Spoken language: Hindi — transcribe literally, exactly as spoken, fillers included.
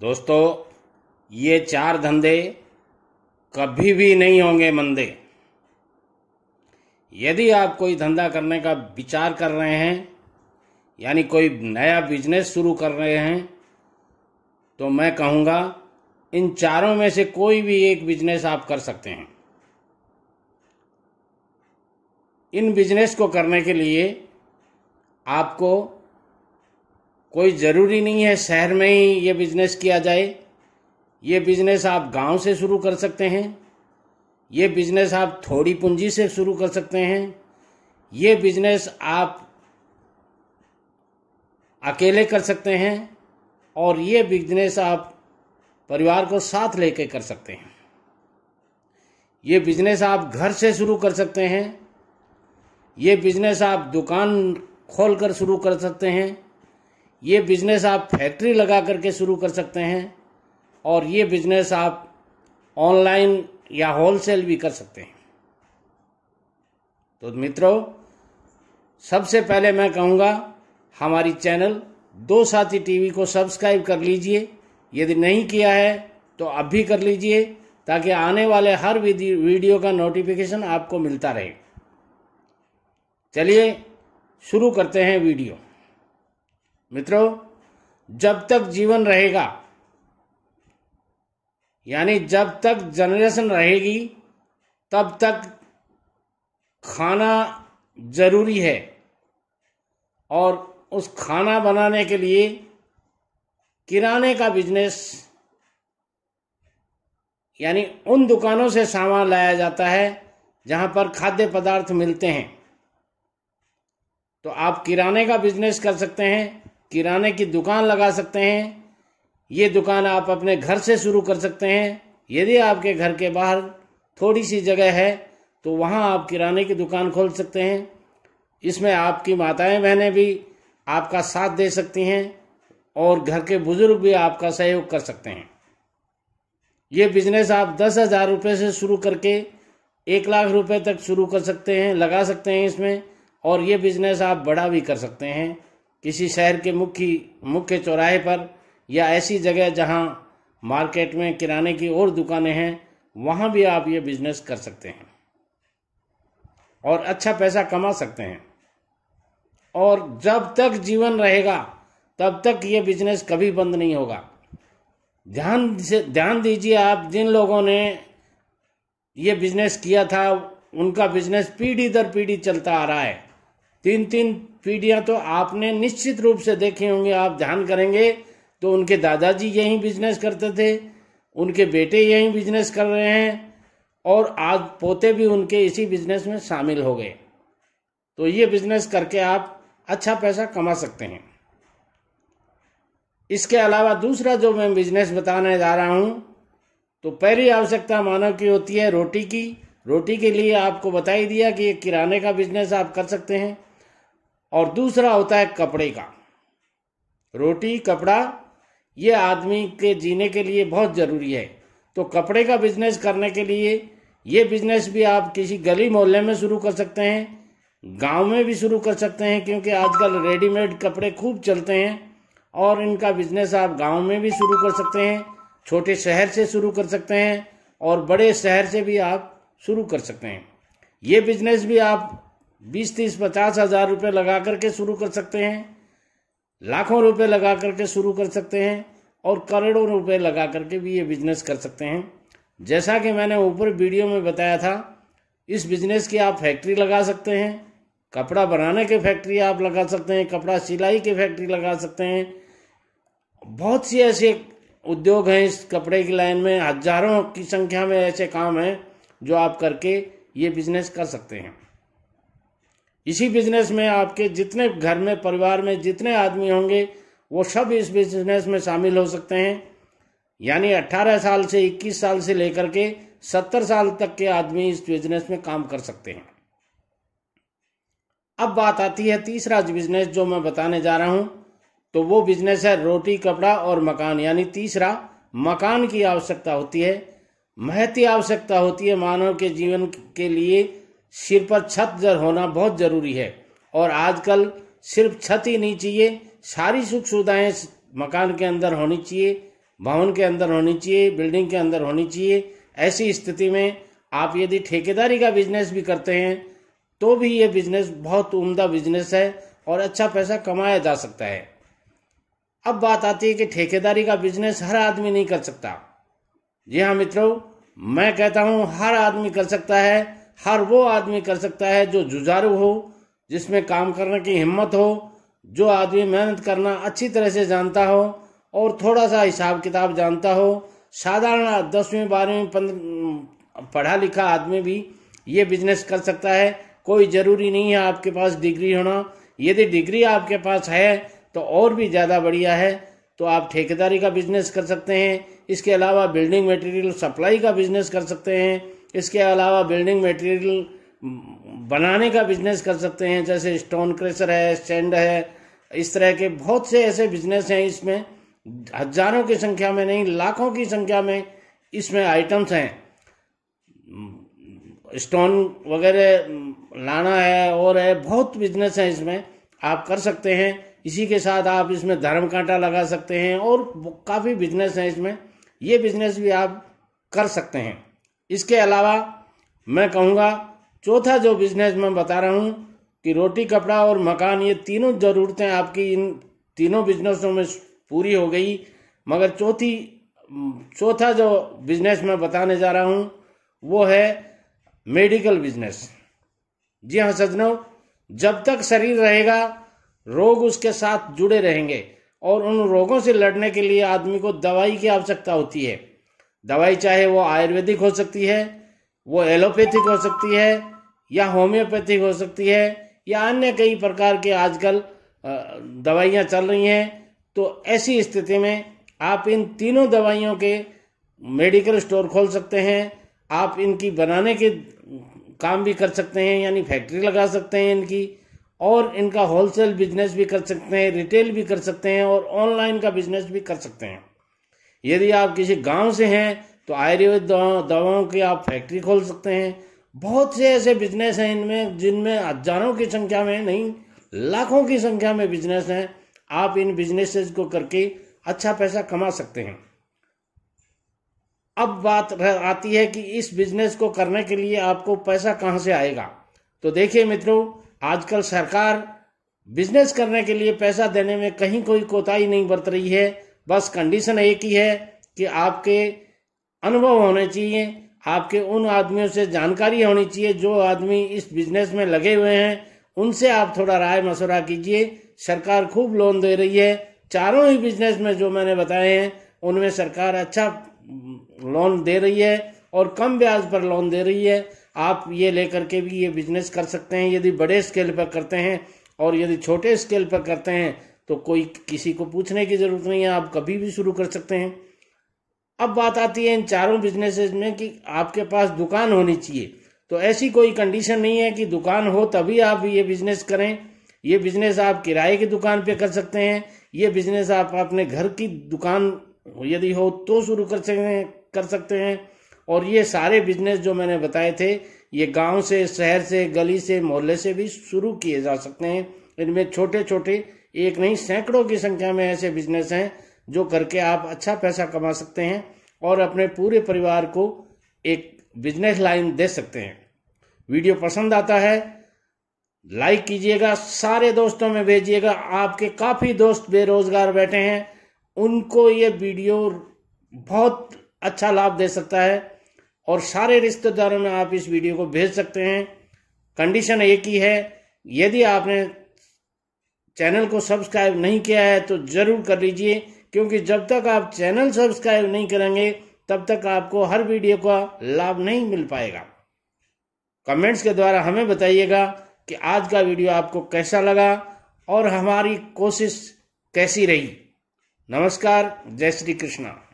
दोस्तों, ये चार धंधे कभी भी नहीं होंगे मंदे। यदि आप कोई धंधा करने का विचार कर रहे हैं, यानी कोई नया बिजनेस शुरू कर रहे हैं, तो मैं कहूँगा इन चारों में से कोई भी एक बिजनेस आप कर सकते हैं। इन बिजनेस को करने के लिए आपको कोई ज़रूरी नहीं है शहर में ही ये बिजनेस किया जाए। ये बिजनेस आप गांव से शुरू कर सकते हैं, ये बिजनेस आप थोड़ी पूंजी से शुरू कर सकते हैं, ये बिजनेस आप अकेले कर सकते हैं और ये बिजनेस आप परिवार को साथ लेके कर सकते हैं। ये बिजनेस आप घर से शुरू कर सकते हैं, ये बिजनेस आप दुकान खोलकर शुरू कर सकते हैं, ये बिजनेस आप फैक्ट्री लगा करके शुरू कर सकते हैं और ये बिजनेस आप ऑनलाइन या होलसेल भी कर सकते हैं। तो मित्रों, सबसे पहले मैं कहूँगा हमारी चैनल दो साथी टीवी को सब्सक्राइब कर लीजिए। यदि नहीं किया है तो अब भी कर लीजिए ताकि आने वाले हर वीडियो का नोटिफिकेशन आपको मिलता रहे। चलिए शुरू करते हैं वीडियो। मित्रों, जब तक जीवन रहेगा यानी जब तक जनरेशन रहेगी तब तक खाना जरूरी है और उस खाना बनाने के लिए किराने का बिजनेस यानी उन दुकानों से सामान लाया जाता है जहां पर खाद्य पदार्थ मिलते हैं। तो आप किराने का बिजनेस कर सकते हैं, किराने की दुकान लगा सकते हैं। ये दुकान आप अपने घर से शुरू कर सकते हैं। यदि आपके घर के बाहर थोड़ी सी जगह है तो वहाँ आप किराने की दुकान खोल सकते हैं। इसमें आपकी माताएं बहनें भी आपका साथ दे सकती हैं और घर के बुजुर्ग भी आपका सहयोग कर सकते हैं। ये बिजनेस आप दस हज़ार रुपये से शुरू करके एक लाख रुपए तक शुरू कर सकते हैं, लगा सकते हैं इसमें। और ये बिजनेस आप बड़ा भी कर सकते हैं किसी शहर के मुख्य मुख्य चौराहे पर या ऐसी जगह जहां मार्केट में किराने की और दुकानें हैं, वहां भी आप ये बिजनेस कर सकते हैं और अच्छा पैसा कमा सकते हैं। और जब तक जीवन रहेगा तब तक ये बिजनेस कभी बंद नहीं होगा। ध्यान से ध्यान दीजिए, आप जिन लोगों ने ये बिजनेस किया था उनका बिजनेस पीढ़ी दर पीढ़ी चलता आ रहा है। तीन तीन पीढ़ियां तो आपने निश्चित रूप से देखी होंगी। आप ध्यान करेंगे तो उनके दादाजी यही बिजनेस करते थे, उनके बेटे यही बिजनेस कर रहे हैं और आज पोते भी उनके इसी बिजनेस में शामिल हो गए। तो ये बिजनेस करके आप अच्छा पैसा कमा सकते हैं। इसके अलावा दूसरा जो मैं बिजनेस बताने जा रहा हूं, तो पहली आवश्यकता मानव की होती है रोटी की। रोटी के लिए आपको बता ही दिया कि ये किराने का बिजनेस आप कर सकते हैं। और दूसरा होता है कपड़े का। रोटी कपड़ा ये आदमी के जीने के लिए बहुत ज़रूरी है। तो कपड़े का बिजनेस करने के लिए ये बिजनेस भी आप किसी गली मोहल्ले में शुरू कर सकते हैं, गांव में भी शुरू कर सकते हैं, क्योंकि आजकल रेडीमेड कपड़े खूब चलते हैं और इनका बिजनेस आप गाँव में भी शुरू कर सकते हैं, छोटे शहर से शुरू कर सकते हैं और बड़े शहर से भी आप शुरू कर सकते हैं। ये बिजनेस भी आप बीस तीस पचास हज़ार रुपये लगा करके शुरू कर सकते हैं, लाखों रुपए लगा करके शुरू कर सकते हैं और करोड़ों रुपए लगा करके भी ये बिजनेस कर सकते हैं। जैसा कि मैंने ऊपर वीडियो में बताया था, इस बिजनेस की आप फैक्ट्री लगा सकते हैं, कपड़ा बनाने की फैक्ट्री आप लगा सकते हैं, कपड़ा सिलाई की फैक्ट्री लगा सकते हैं। बहुत सी ऐसे उद्योग हैं इस कपड़े की लाइन में, हजारों की संख्या में ऐसे काम हैं जो आप करके ये बिजनेस कर सकते हैं। इसी बिजनेस में आपके जितने घर में परिवार में जितने आदमी होंगे वो सब इस बिजनेस में शामिल हो सकते हैं। यानी अट्ठारह साल से इक्कीस साल से लेकर के सत्तर साल तक के आदमी इस बिजनेस में काम कर सकते हैं। अब बात आती है तीसरा बिजनेस जो मैं बताने जा रहा हूँ, तो वो बिजनेस है रोटी कपड़ा और मकान। यानी तीसरा मकान की आवश्यकता होती है, महती आवश्यकता होती है। मानव के जीवन के लिए सिर पर छत जर होना बहुत जरूरी है और आजकल सिर्फ छत ही नहीं चाहिए, सारी सुख सुविधाएं मकान के अंदर होनी चाहिए। भवन के अंदर होनी चाहिए, बिल्डिंग के अंदर होनी चाहिए। ऐसी स्थिति में आप यदि ठेकेदारी का बिजनेस भी करते हैं तो भी ये बिजनेस बहुत उम्दा बिजनेस है और अच्छा पैसा कमाया जा सकता है। अब बात आती है कि ठेकेदारी का बिजनेस हर आदमी नहीं कर सकता। जी हाँ मित्रों, मैं कहता हूँ हर आदमी कर सकता है। हर वो आदमी कर सकता है जो जुझारू हो, जिसमें काम करने की हिम्मत हो, जो आदमी मेहनत करना अच्छी तरह से जानता हो और थोड़ा सा हिसाब किताब जानता हो। साधारण दसवीं बारहवीं पढ़ा लिखा आदमी भी ये बिजनेस कर सकता है। कोई ज़रूरी नहीं है आपके पास डिग्री होना। यदि डिग्री आपके पास है तो और भी ज़्यादा बढ़िया है। तो आप ठेकेदारी का बिजनेस कर सकते हैं। इसके अलावा बिल्डिंग मटेरियल सप्लाई का बिजनेस कर सकते हैं। इसके अलावा बिल्डिंग मटेरियल बनाने का बिजनेस कर सकते हैं, जैसे स्टोन क्रेशर है, सैंड है, इस तरह के बहुत से ऐसे बिजनेस हैं। इसमें हजारों की संख्या में नहीं, लाखों की संख्या में इसमें आइटम्स हैं। स्टोन वगैरह लाना है और है, बहुत बिजनेस हैं इसमें, आप कर सकते हैं। इसी के साथ आप इसमें धर्म कांटा लगा सकते हैं और काफ़ी बिजनेस हैं इसमें। ये बिजनेस भी आप कर सकते हैं। इसके अलावा मैं कहूँगा चौथा जो बिजनेस मैं बता रहा हूँ कि रोटी कपड़ा और मकान, ये तीनों ज़रूरतें आपकी इन तीनों बिजनेसों में पूरी हो गई। मगर चौथी चौथा जो बिजनेस मैं बताने जा रहा हूँ वो है मेडिकल बिजनेस। जी हाँ सज्जनों, जब तक शरीर रहेगा रोग उसके साथ जुड़े रहेंगे और उन रोगों से लड़ने के लिए आदमी को दवाई की आवश्यकता होती है। दवाई चाहे वो आयुर्वेदिक हो सकती है, वो एलोपैथिक हो सकती है या होम्योपैथिक हो सकती है या अन्य कई प्रकार के आजकल दवाइयाँ चल रही हैं। तो ऐसी स्थिति में आप इन तीनों दवाइयों के मेडिकल स्टोर खोल सकते हैं। आप इनकी बनाने के काम भी कर सकते हैं, यानी फैक्ट्री लगा सकते हैं इनकी, और इनका होलसेल बिजनेस भी कर सकते हैं, रिटेल भी कर सकते हैं और ऑनलाइन का बिजनेस भी कर सकते हैं। यदि आप किसी गांव से हैं तो आयुर्वेद दवाओं की आप फैक्ट्री खोल सकते हैं। बहुत से ऐसे बिजनेस हैं इनमें, जिनमें हजारों की संख्या में नहीं, लाखों की संख्या में बिजनेस हैं। आप इन बिजनेसेस को करके अच्छा पैसा कमा सकते हैं। अब बात आती है कि इस बिजनेस को करने के लिए आपको पैसा कहाँ से आएगा। तो देखिए मित्रों, आजकल सरकार बिजनेस करने के लिए पैसा देने में कहीं कोई कोताही नहीं बरत रही है। बस कंडीशन एक ही है कि आपके अनुभव होने चाहिए, आपके उन आदमियों से जानकारी होनी चाहिए जो आदमी इस बिजनेस में लगे हुए हैं। उनसे आप थोड़ा राय मशवरा कीजिए। सरकार खूब लोन दे रही है। चारों ही बिजनेस में जो मैंने बताए हैं उनमें सरकार अच्छा लोन दे रही है और कम ब्याज पर लोन दे रही है। आप ये लेकर के भी ये बिजनेस कर सकते हैं यदि बड़े स्केल पर करते हैं, और यदि छोटे स्केल पर करते हैं तो कोई किसी को पूछने की ज़रूरत नहीं है, आप कभी भी शुरू कर सकते हैं। अब बात आती है इन चारों बिजनेसेस में कि आपके पास दुकान होनी चाहिए। तो ऐसी कोई कंडीशन नहीं है कि दुकान हो तभी आप ये बिजनेस करें। ये बिजनेस आप किराए की दुकान पे कर सकते हैं। ये बिजनेस आप अपने घर की दुकान यदि हो तो शुरू कर सकते हैं कर सकते हैं और ये सारे बिजनेस जो मैंने बताए थे ये गांव से, शहर से, गली से, मोहल्ले से भी शुरू किए जा सकते हैं। इनमें छोटे छोटे एक नहीं सैकड़ों की संख्या में ऐसे बिजनेस हैं जो करके आप अच्छा पैसा कमा सकते हैं और अपने पूरे परिवार को एक बिजनेस लाइन दे सकते हैं। वीडियो पसंद आता है लाइक कीजिएगा, सारे दोस्तों में भेजिएगा। आपके काफ़ी दोस्त बेरोजगार बैठे हैं, उनको ये वीडियो बहुत अच्छा लाभ दे सकता है और सारे रिश्तेदारों में आप इस वीडियो को भेज सकते हैं। कंडीशन एक ही है, यदि आपने चैनल को सब्सक्राइब नहीं किया है तो ज़रूर कर लीजिए, क्योंकि जब तक आप चैनल सब्सक्राइब नहीं करेंगे तब तक आपको हर वीडियो का लाभ नहीं मिल पाएगा। कमेंट्स के द्वारा हमें बताइएगा कि आज का वीडियो आपको कैसा लगा और हमारी कोशिश कैसी रही। नमस्कार, जय श्री कृष्णा।